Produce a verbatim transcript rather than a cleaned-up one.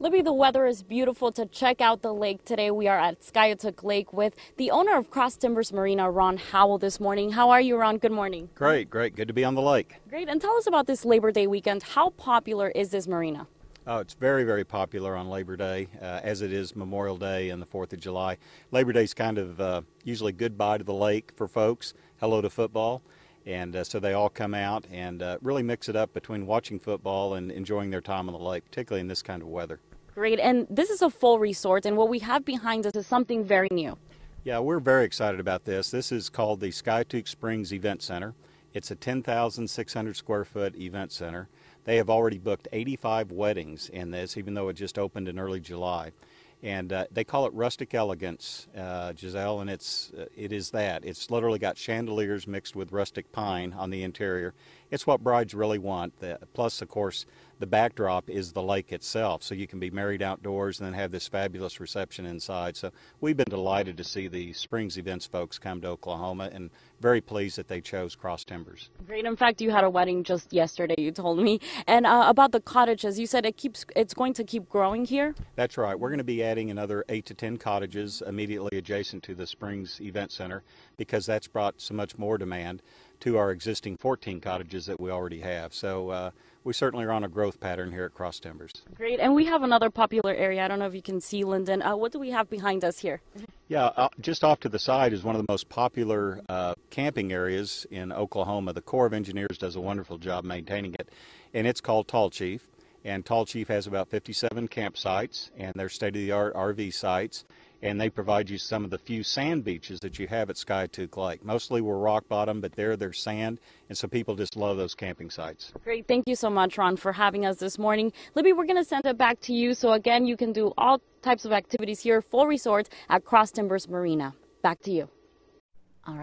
Libby, the weather is beautiful to check out the lake today. We are at Skiatook Lake with the owner of Cross Timbers Marina, Ron Howell, this morning. How are you, Ron? Good morning. Great, great. Good to be on the lake. Great. And tell us about this Labor Day weekend. How popular is this marina? Oh, it's very, very popular on Labor Day, uh, as it is Memorial Day and the fourth of July. Labor Day is kind of uh, usually goodbye to the lake for folks, hello to football. And uh, so they all come out and uh, really mix it up between watching football and enjoying their time on the lake, particularly in this kind of weather. Great. And this is a full resort, and what we have behind us is something very new. Yeah, we're very excited about this. This is called the Skiatook Springs Event Center. It's a ten thousand six hundred square foot event center. They have already booked eighty-five weddings in this, even though it just opened in early July. And uh, they call it rustic elegance, uh, Giselle, and it's uh, it is that. It's literally got chandeliers mixed with rustic pine on the interior. It's what brides really want. The, plus, of course, the backdrop is the lake itself, so you can be married outdoors and then have this fabulous reception inside. So we've been delighted to see the Springs Events folks come to Oklahoma, and very pleased that they chose Cross Timbers. Great. In fact, you had a wedding just yesterday, you told me. And uh, about the cottages, you said it keeps it's going to keep growing here? That's right. We're going to be adding adding another eight to ten cottages immediately adjacent to the Springs Event Center, because that's brought so much more demand to our existing fourteen cottages that we already have. So uh, we certainly are on a growth pattern here at Cross Timbers. Great. And we have another popular area. I don't know if you can see, Lyndon. Uh, what do we have behind us here? Yeah, uh, just off to the side is one of the most popular uh, camping areas in Oklahoma. The Corps of Engineers does a wonderful job maintaining it, and it's called Tall Chief. And Tall Chief has about fifty-seven campsites, and they're state-of-the-art R V sites, and they provide you some of the few sand beaches that you have at Skiatook Lake. Mostly we're rock bottom, but there there's sand, and so people just love those camping sites. Great. Thank you so much, Ron, for having us this morning. Libby, we're going to send it back to you. So, again, you can do all types of activities here, full resort at Cross Timbers Marina. Back to you. All right.